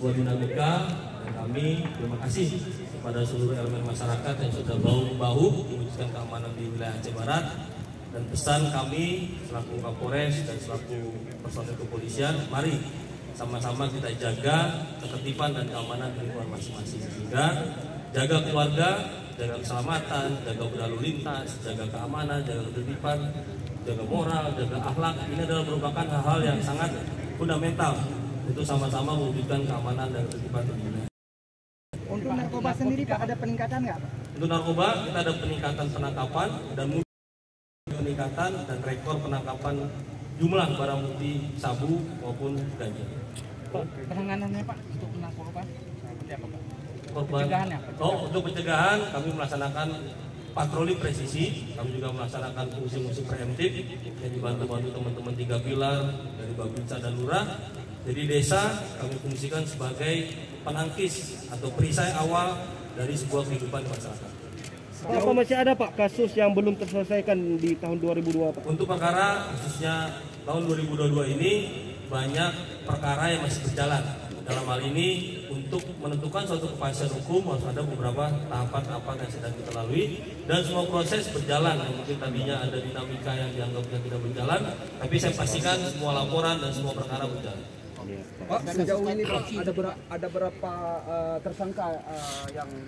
Gua Binaguka, dan kami terima kasih kepada seluruh elemen masyarakat yang sudah bahu-bahu mewujudkan keamanan di wilayah Aceh Barat. Dan pesan kami selaku Kapolres dan selaku personil kepolisian, mari sama-sama kita jaga ketertiban dan keamanan di lingkungan masing-masing, sehingga jaga keluarga, jaga keselamatan, jaga berlalu lintas, jaga keamanan, jaga ketertiban, jaga moral, jaga akhlak. Ini adalah merupakan hal-hal yang sangat fundamental untuk sama-sama mewujudkan keamanan dan ketertiban di dunia. Untuk narkoba sendiri Pak, ada peningkatan nggak? Untuk narkoba kita ada peningkatan penangkapan dan peningkatan dan rekor penangkapan jumlah barang bukti sabu maupun ganja. Penanganannya Pak untuk narkoba seperti apa Pak? Pencegahannya? Oh, untuk pencegahan kami melaksanakan patroli presisi, kami juga melaksanakan fungsi-fungsi preemptif yang dibantu-bantu teman-teman 3 pilar dari Babinsa dan Lurah. Jadi desa kami fungsikan sebagai penangkis atau perisai awal dari sebuah kehidupan masyarakat. Apa masih ada Pak kasus yang belum terselesaikan di tahun 2002 Pak? Untuk perkara khususnya tahun 2022 ini banyak perkara yang masih berjalan. Dalam hal ini untuk menentukan suatu kepastian hukum harus ada beberapa tahapan-tahapan yang sedang kita lalui, dan semua proses berjalan. Yang mungkin tadinya ada dinamika yang dianggapnya tidak berjalan, tapi saya pastikan semua laporan dan semua perkara berjalan. Pak, sejauh ini ada berapa tersangka yang